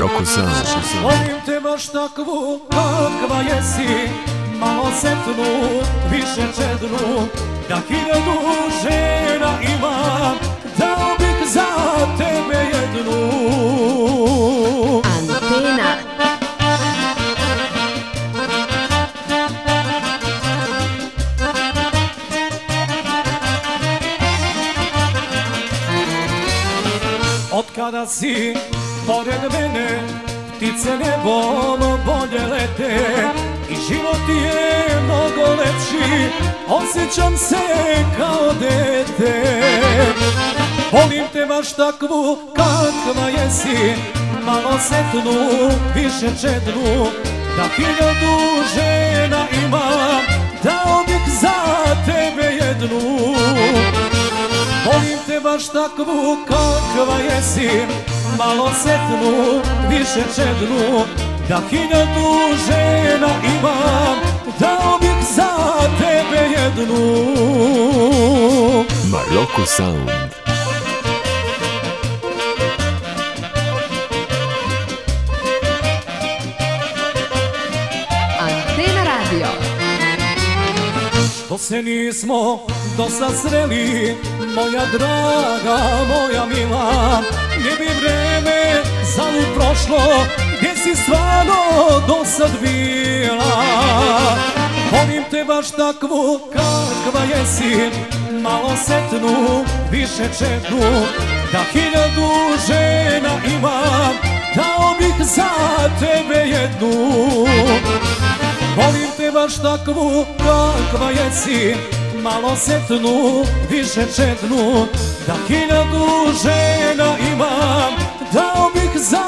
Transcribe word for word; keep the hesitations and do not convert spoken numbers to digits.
Rokozan. Volim te baš takvu kakva jesi, malo setnu, više čednu, da hiljadu žena imam, dao bih za tebe jednu. Antena. Od kada si pored mene, ptice nebom bolje lete i život je mnogo lepši, osjećam se kao dete. Volim te baš takvu kakva jesi, malo setnu, više čednu, da hiljadu žena imam, dao bih za tebe jednu. Volim te baš takvu kakva jesi, malo setnu, više čednu, da hiljadu žena imam, dao bih za tebe jednu. Maroko Sound. Antena Radio. Što se nismo dosta sreli, moja draga, moja mila, ne bi vreme zalud prošlo, gdje si stvarno dosad bila. Volim te baš takvu kakva jesi, malo setnu, više čednu, da hiljadu žena imam, dao bih za tebe jednu. Volim te baš takvu kakva jesi, malo setnu, više čednu, da hiljadu žena imam, dao bih za